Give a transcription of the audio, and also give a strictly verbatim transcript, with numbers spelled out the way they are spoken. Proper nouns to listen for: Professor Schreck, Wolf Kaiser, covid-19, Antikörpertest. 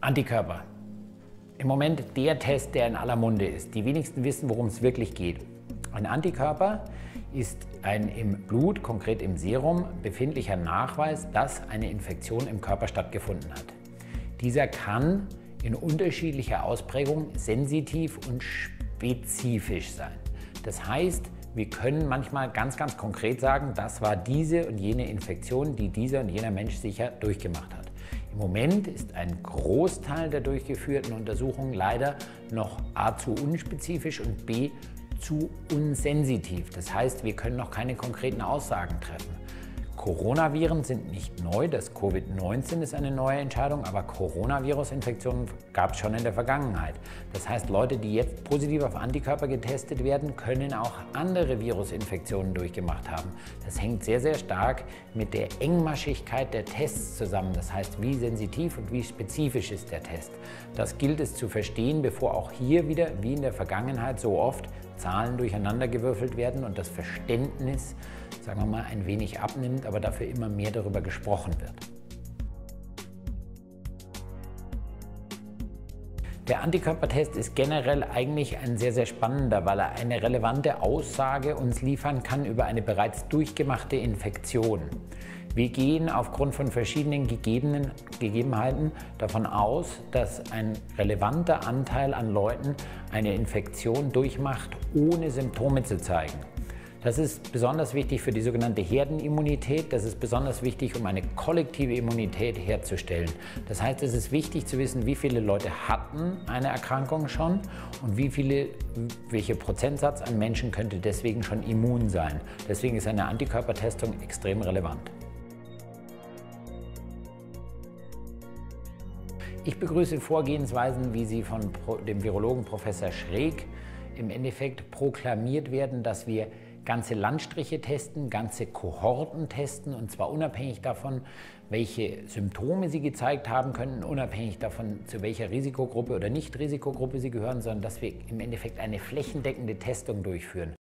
Antikörper. Im Moment der Test, der in aller Munde ist. Die wenigsten wissen, worum es wirklich geht. Ein Antikörper ist ein im Blut, konkret im Serum, befindlicher Nachweis, dass eine Infektion im Körper stattgefunden hat. Dieser kann in unterschiedlicher Ausprägung sensitiv und spezifisch sein. Das heißt, wir können manchmal ganz, ganz konkret sagen, das war diese und jene Infektion, die dieser und jener Mensch sicher durchgemacht hat. Im Moment ist ein Großteil der durchgeführten Untersuchungen leider noch a zu unspezifisch und b zu unsensitiv. Das heißt, wir können noch keine konkreten Aussagen treffen. Coronaviren sind nicht neu, das Covid neunzehn ist eine neue Entscheidung, aber Coronavirus-Infektionen gab es schon in der Vergangenheit. Das heißt, Leute, die jetzt positiv auf Antikörper getestet werden, können auch andere Virusinfektionen durchgemacht haben. Das hängt sehr, sehr stark mit der Engmaschigkeit der Tests zusammen. Das heißt, wie sensitiv und wie spezifisch ist der Test. Das gilt es zu verstehen, bevor auch hier wieder, wie in der Vergangenheit so oft, Zahlen durcheinandergewürfelt werden und das Verständnis, sagen wir mal, ein wenig abnimmt, aber dafür immer mehr darüber gesprochen wird. Der Antikörpertest ist generell eigentlich ein sehr, sehr spannender, weil er eine relevante Aussage uns liefern kann über eine bereits durchgemachte Infektion. Wir gehen aufgrund von verschiedenen gegebenen Gegebenheiten davon aus, dass ein relevanter Anteil an Leuten eine Infektion durchmacht, ohne Symptome zu zeigen. Das ist besonders wichtig für die sogenannte Herdenimmunität. Das ist besonders wichtig, um eine kollektive Immunität herzustellen. Das heißt, es ist wichtig zu wissen, wie viele Leute hatten eine Erkrankung schon und wie viele, welcher Prozentsatz an Menschen könnte deswegen schon immun sein. Deswegen ist eine Antikörpertestung extrem relevant. Ich begrüße Vorgehensweisen, wie sie von dem Virologen Professor Schreck im Endeffekt proklamiert werden, dass wir ganze Landstriche testen, ganze Kohorten testen, und zwar unabhängig davon, welche Symptome sie gezeigt haben könnten, unabhängig davon, zu welcher Risikogruppe oder Nicht-Risikogruppe sie gehören, sondern dass wir im Endeffekt eine flächendeckende Testung durchführen.